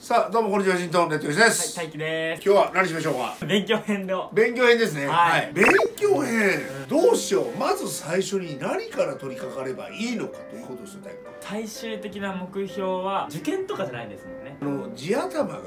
さあ、どうもこんにちは、ジントンレッド吉です。はい、大輝です。今日は何しましょうか。勉強編ですね。はい。勉強編、どうしよう。まず最初に何から取り掛かればいいのかということですよ、大輝。最終的な目標は受験とかじゃないんですもんね。地頭が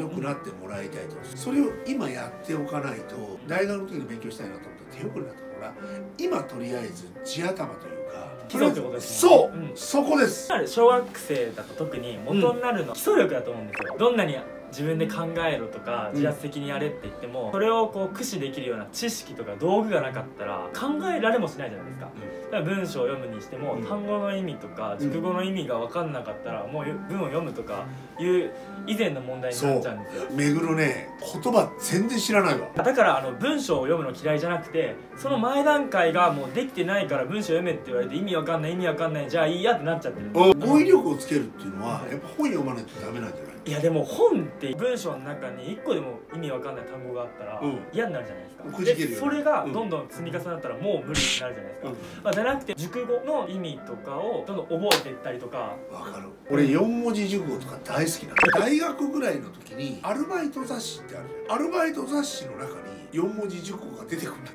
良くなってもらいたいと。それを今やっておかないと、大学の時に勉強したいなと思って手遅れになったから、今とりあえず地頭というか、基礎ってことですね。そう、うん、そこです。小学生だと特に元になるのは基礎力だと思うんですよ、うん、どんなに自分で考えろとか自発的にやれって言っても、うん、それをこう駆使できるような知識とか道具がなかったら考えられもしないじゃないですか、うん、だから文章を読むにしても、うん、単語の意味とか熟語の意味が分かんなかったらもう文を読むとかいう以前の問題になっちゃうんですよ。めぐるね、言葉全然知らないわ。だから文章を読むの嫌いじゃなくて、その前段階がもうできてないから文章読めって言われて意味わかんない意味わかんないじゃあいいやってなっちゃってる。語彙力をつけるっていうのはやっぱ本読まないとダメなんじゃない？いやでも本って文章の中に1個でも意味わかんない単語があったら嫌になるじゃないですか、くじけるよね。でそれがどんどん積み重なったらもう無理になるじゃないですか、まあ、じゃなくて熟語の意味とかをどんどん覚えていったりとか。分かる、俺4文字熟語とか大好きなの。大学ぐらいの時にアルバイト雑誌ってあるじゃん。アルバイト雑誌の中に4文字熟語が出てくるんだ。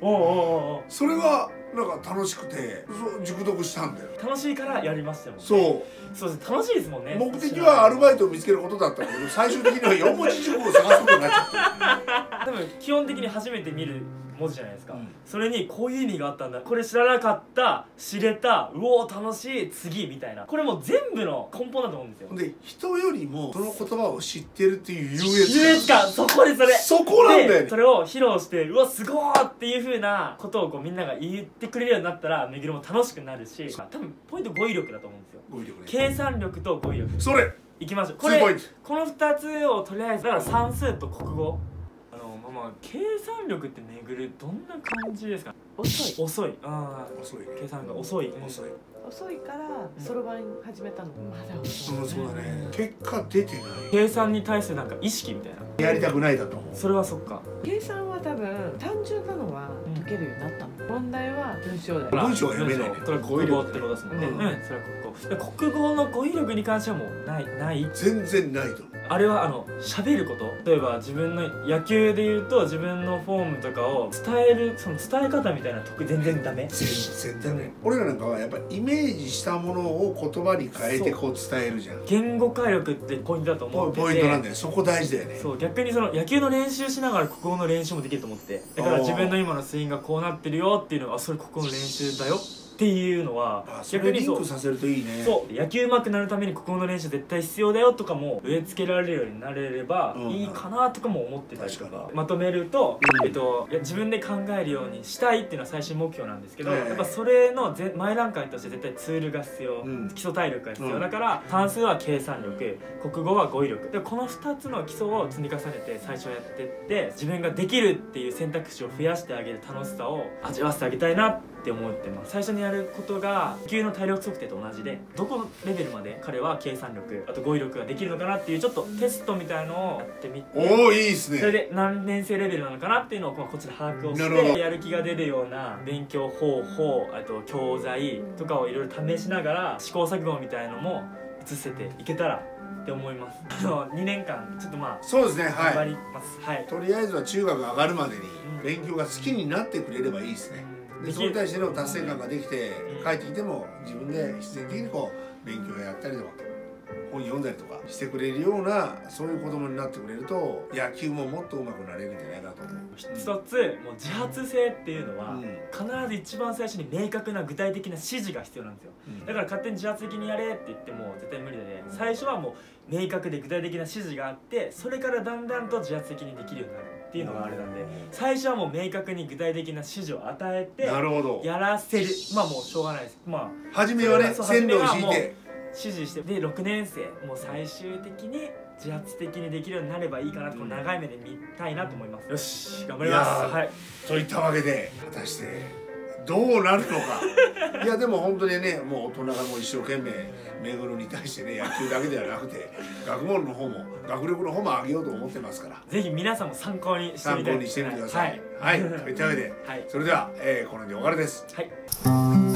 それはなんか楽しくて熟読したんだよ。楽しいからやりましたもんね。そうです、楽しいですもんね。目的はアルバイトを見つけることだったけど最終的には4文字熟語を探すことになっちゃった。多分基本的に初めて見る文字じゃないですか、うん、それにこういう意味があったんだ、これ知らなかった、知れた、うおー楽しい、次みたいな、これもう全部の根本だと思うんですよ。で人よりもその言葉を知ってるっていう優越感。優越感、そこでそこなんだよね。それを披露してうわすごーっていう風なことをこうみんなが言ってくれるようになったらめぐるも楽しくなるし、多分ポイント語彙力だと思うんですよ。語彙力ね、計算力と語彙力。それいきましょう。これこの2つをとりあえず、だから算数と国語、計算力ってめぐるどんな感じですか？遅い。ああ、遅い。計算が遅いからそろばん始めたの。まだ遅い。そうだね。結果出てない。計算に対するなんか意識みたいな。やりたくないだと思う。それはそっか。計算は多分単純なのは解けるようになったの。問題は文章だよ。文章は読めない。それは国語ってことですもんね。うん、それは国語。国語の語彙力に関してはもうない。全然ないと。あれは喋ること、例えば自分の野球でいうと自分のフォームとかを伝える、その伝え方みたいな得全然ダメ。全然ダメ。俺らなんかはやっぱりイメージしたものを言葉に変えてこう伝えるじゃん。言語化力ってポイントだと思ってて、ポイントなんだよ。そこ大事だよね。そう、逆にその野球の練習しながら国語の練習もできると思って、だから自分の今のスイングがこうなってるよっていうのは、あ、それ国語の練習だよっていうのは逆にリンクさせるといいね。そう、野球うまくなるためにここの練習絶対必要だよとかも植え付けられるようになれればいいかなとかも思ってたりとか。まとめると、自分で考えるようにしたいっていうのは最終目標なんですけど、やっぱそれの前段階として絶対ツールが必要、基礎体力が必要だから、算数は計算力、国語は語彙力で、この2つの基礎を積み重ねて最初やってって自分ができるっていう選択肢を増やしてあげる楽しさを味わわせてあげたいなって思ってます。最初にやることが野球の体力測定と同じで、どこのレベルまで彼は計算力、あと語彙力ができるのかなっていうちょっとテストみたいのをやってみて、お、いいっすね。それで何年生レベルなのかなっていうのをこっちで把握をして、やる気が出るような勉強方法、あと教材とかをいろいろ試しながら試行錯誤みたいのも移せていけたらって思います。2年間ちょっとそうですね、はい、頑張ります、はい、とりあえずは中学上がるまでに勉強が好きになってくれればいいですね。それに対しての達成感ができて帰ってきても自分で必然的にこう勉強やったりとか本読んだりとかしてくれるような、そういう子供になってくれると野球ももっと上手くなれるんじゃないかと思う。一つ、もう自発性っていうのは必ず一番最初に明確な具体的な指示が必要なんですよ、だから勝手に自発的にやれって言っても絶対無理でね、最初はもう明確で具体的な指示があって、それからだんだんと自発的にできるようになるっていうのがあれなんで、最初はもう明確に具体的な指示を与えてやらせる。もうしょうがないです。初めはね、線路を敷いて指示して、で6年生もう最終的に自発的にできるようになればいいかなと、長い目で見たいなと思います。よし、頑張ります。はい、といったわけで果たしてどうなるのか。いやでも本当にね、もう大人がもう一生懸命目黒に対してね、野球だけではなくて学問の方も学力の方も上げようと思ってますから、ぜひ皆さんも参考にしてみてください。はい、といったわけで、それではこの辺でお別れです。はい。